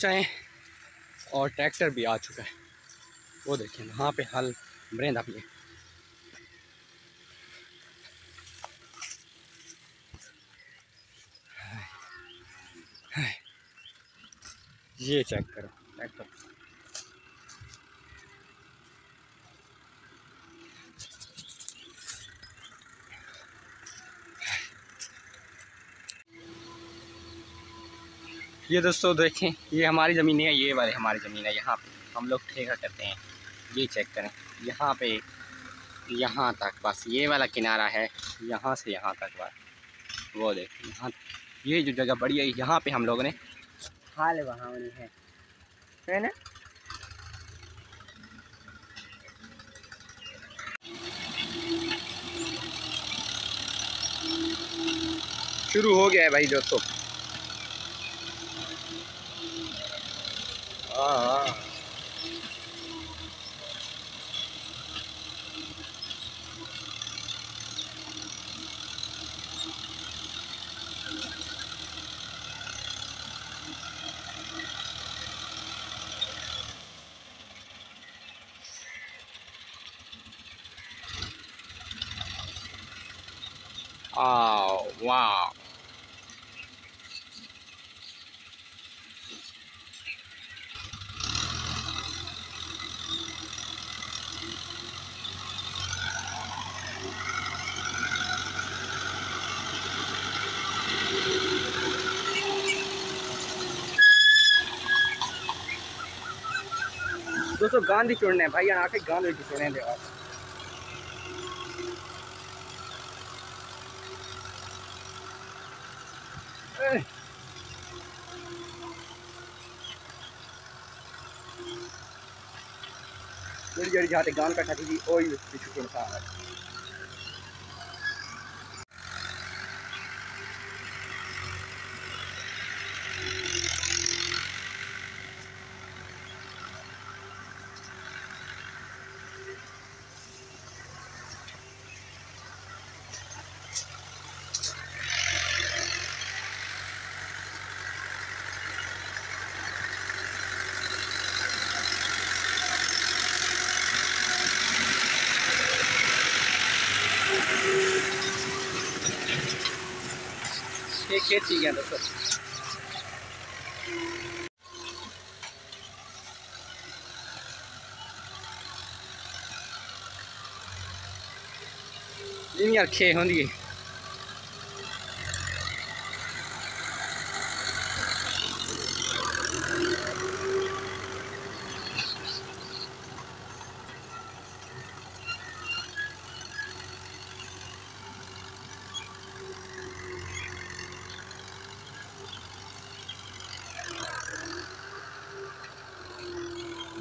पहुँचाएँ और ट्रैक्टर भी आ चुका है। वो देखिए वहाँ पे हल ब्रेंदा भी है। ये चेक करो ट्रैक्टर। ये दोस्तों देखें, ये हमारी ज़मीन है, ये वाली हमारी ज़मीन है। यहाँ पे हम लोग ठेका करते हैं। ये चेक करें, यहाँ पे यहाँ तक बस ये वाला किनारा है, यहाँ से यहाँ तक बस। वो देखें यहाँ ये जो जगह बड़ी है, यहाँ पे हम लोगों ने हाल वहाँ है ना। शुरू हो गया है भाई दोस्तों। वाह दोस्तों गांधी चुनने हैं भाई, आके गांधी चुनने हैं देवा। जड़ी जड़ी जाते गान का ठाठी जी ओई पीछे चुनता है। ये खेत ही गया दोस्तों। इन यार खे होंगी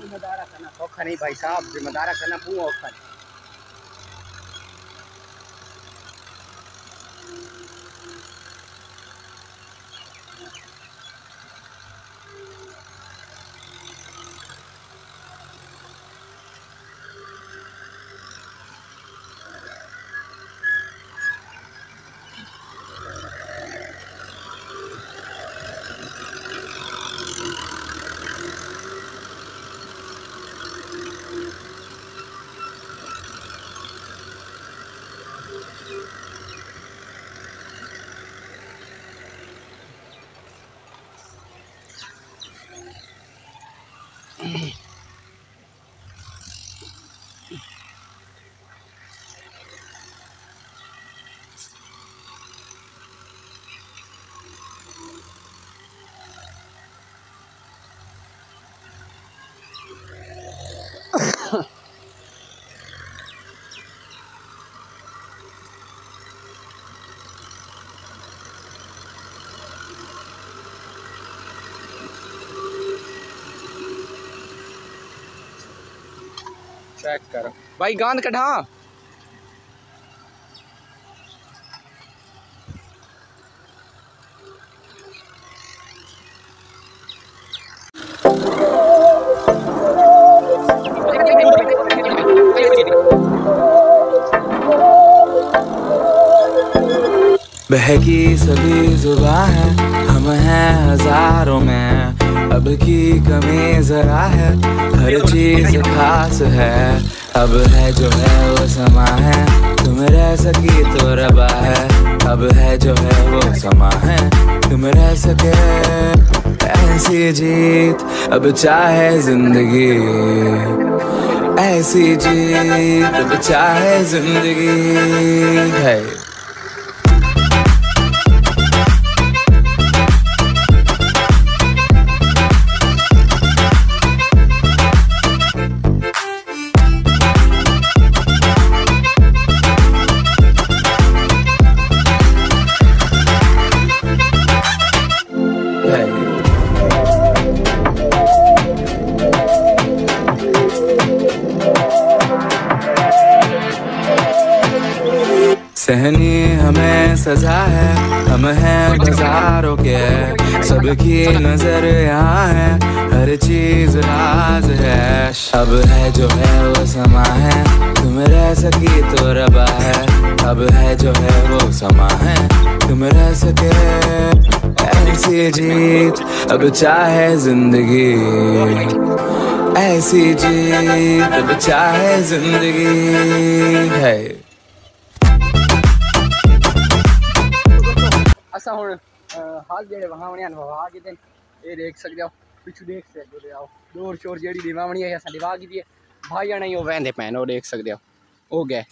जिम्मेदारा करना औखा नहीं भाई साहब, जिम्मेदारा करना पूरा औखा नहीं। चेक करो भाई गांध कटा। बहकी सभी जुबां है, हम हैं हजारों में अब की कमी जरा है, हर चीज खास है, अब है जो है वो समा है, तुम रह सकी तो रबा है, अब है जो है वो समा है, तुम रह सके ऐसी जीत, अब चाहे जिंदगी ऐसी जीत, अब चाहे जिंदगी है। सहनी हमें सजा है, हम हैं बाजारों के, सबकी नजर यहाँ है, हर चीज राज है, अब है जो है वो समा है, तुम रह सकी तो रबा है, अब है जो है वो समा है, तुम रह सके ऐसी जीत, अब चाहे जिंदगी ऐसी जीत, अब चाहे जिंदगी है। ऐसा हो हाल जेड़े वहां वने अनुभव आ गए दिन ए देख सकदे हो, पिछु देख सकदे हो, दौड़ शोर जेड़ी दिवावणी है असा दिवा कीती है भाई आने ओ वहंदे पैन ओ देख सकदे हो, ओ गए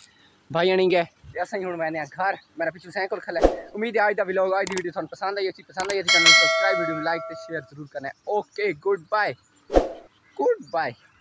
भाई आने गए ते असा हुन वहने घर मेरा पिछु साइकिल खले। उम्मीद है आज दा व्लॉग आज दी वीडियो थाने पसंद आई अच्छी चैनल सब्सक्राइब वीडियो लाइक ते शेयर जरूर करना। Okay good bye